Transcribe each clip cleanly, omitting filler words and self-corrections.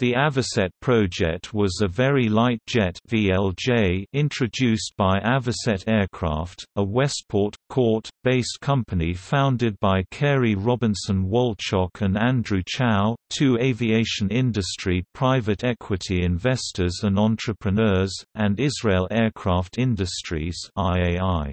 The Avocet ProJet was a very light jet (VLJ) introduced by Avocet Aircraft, a Westport, Court-based company founded by Carey Robinson Wolchok and Andrew Chow, two aviation industry private equity investors and entrepreneurs, and Israel Aircraft Industries (IAI).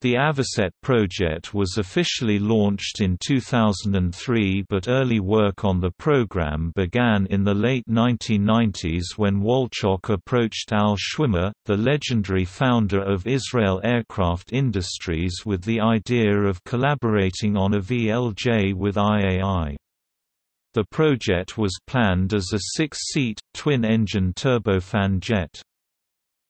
The Avocet ProJet was officially launched in 2003, but early work on the program began in the late 1990s when Wolchok approached Al Schwimmer, the legendary founder of Israel Aircraft Industries, with the idea of collaborating on a VLJ with IAI. The ProJet was planned as a six-seat, twin-engine turbofan jet,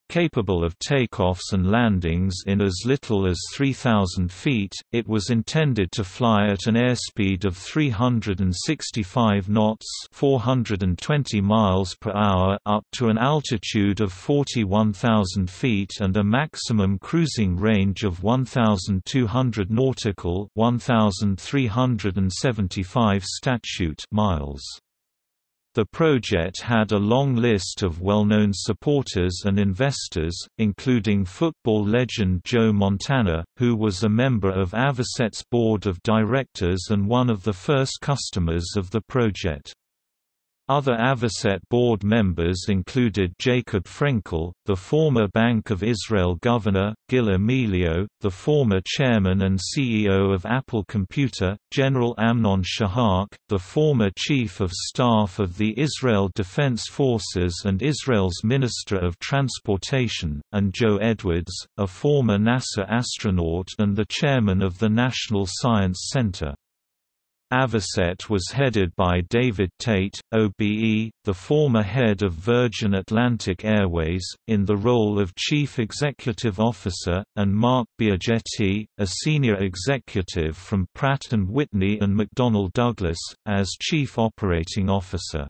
capable of takeoffs and landings in as little as 3,000 feet, it was intended to fly at an airspeed of 365 knots (420 miles per hour) up to an altitude of 41,000 feet and a maximum cruising range of 1,200 nautical (1,375 statute) miles. The ProJet had a long list of well-known supporters and investors, including football legend Joe Montana, who was a member of Avocet's board of directors and one of the first customers of the ProJet. Other Avocet board members included Jacob Frenkel, the former Bank of Israel governor, Gil Amelio, the former chairman and CEO of Apple Computer, General Amnon Shahak, the former chief of staff of the Israel Defense Forces and Israel's Minister of Transportation, and Joe Edwards, a former NASA astronaut and the chairman of the National Science Center. Avocet was headed by David Tate, OBE, the former head of Virgin Atlantic Airways, in the role of Chief Executive Officer, and Mark Biagetti, a senior executive from Pratt & Whitney and McDonnell Douglas, as Chief Operating Officer.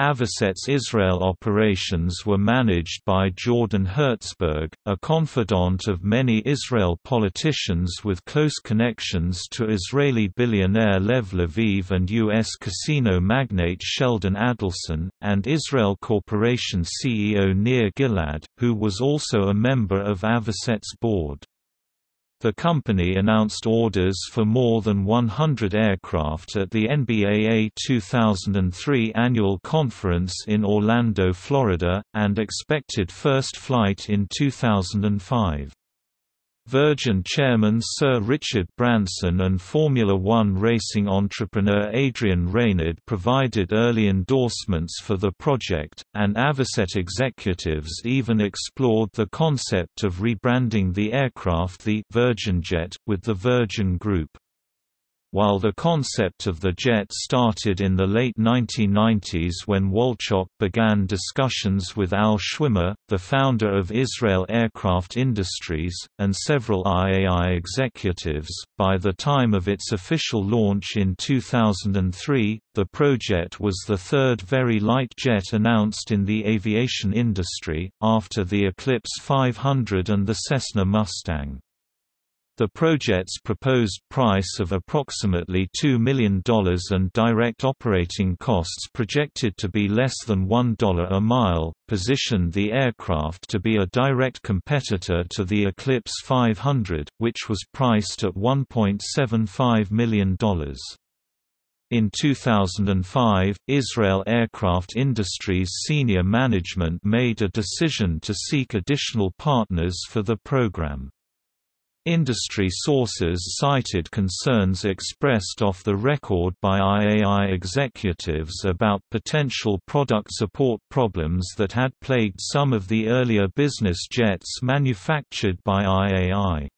Avocet's Israel operations were managed by Jordan Hertzberg, a confidant of many Israel politicians with close connections to Israeli billionaire Lev Leviev and U.S. casino magnate Sheldon Adelson, and Israel Corporation CEO Nir Gilad, who was also a member of Avocet's board. The company announced orders for more than 100 aircraft at the NBAA 2003 annual conference in Orlando, Florida, and expected first flight in 2005. Virgin chairman Sir Richard Branson and Formula One racing entrepreneur Adrian Raynard provided early endorsements for the project, and Avocet executives even explored the concept of rebranding the aircraft the Virginjet, with the Virgin Group. While the concept of the jet started in the late 1990s when Wolchok began discussions with Al Schwimmer, the founder of Israel Aircraft Industries, and several IAI executives, by the time of its official launch in 2003, the ProJet was the third very light jet announced in the aviation industry, after the Eclipse 500 and the Cessna Mustang. The ProJet's proposed price of approximately $2 million and direct operating costs projected to be less than $1 a mile, positioned the aircraft to be a direct competitor to the Eclipse 500, which was priced at $1.75 million. In 2005, Israel Aircraft Industries senior management made a decision to seek additional partners for the program. Industry sources cited concerns expressed off the record by IAI executives about potential product support problems that had plagued some of the earlier business jets manufactured by IAI.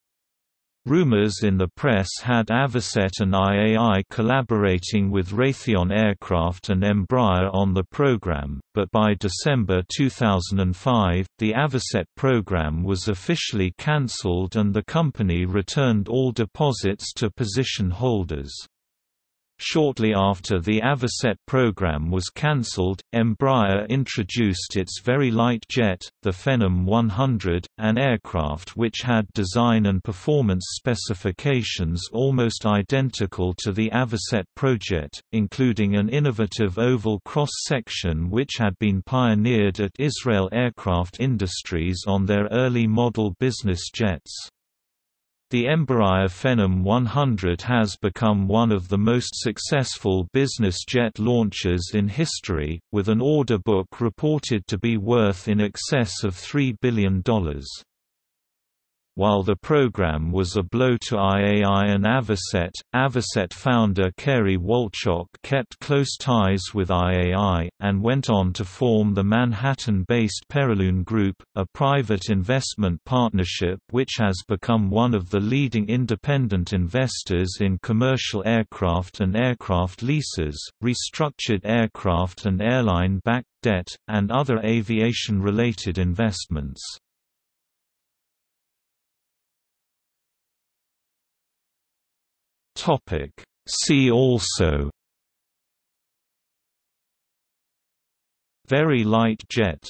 Rumors in the press had Avocet and IAI collaborating with Raytheon Aircraft and Embraer on the program, but by December 2005, the Avocet program was officially cancelled and the company returned all deposits to position holders. Shortly after the Avocet program was cancelled, Embraer introduced its very light jet, the Phenom 100, an aircraft which had design and performance specifications almost identical to the Avocet ProJet, including an innovative oval cross-section which had been pioneered at Israel Aircraft Industries on their early model business jets. The Embraer Phenom 100 has become one of the most successful business jet launches in history, with an order book reported to be worth in excess of $3 billion. While the program was a blow to IAI and Avocet, Avocet founder Carey Wolchok kept close ties with IAI, and went on to form the Manhattan-based Perilune Group, a private investment partnership which has become one of the leading independent investors in commercial aircraft and aircraft leases, restructured aircraft and airline-backed debt, and other aviation-related investments. See also: Very light jet.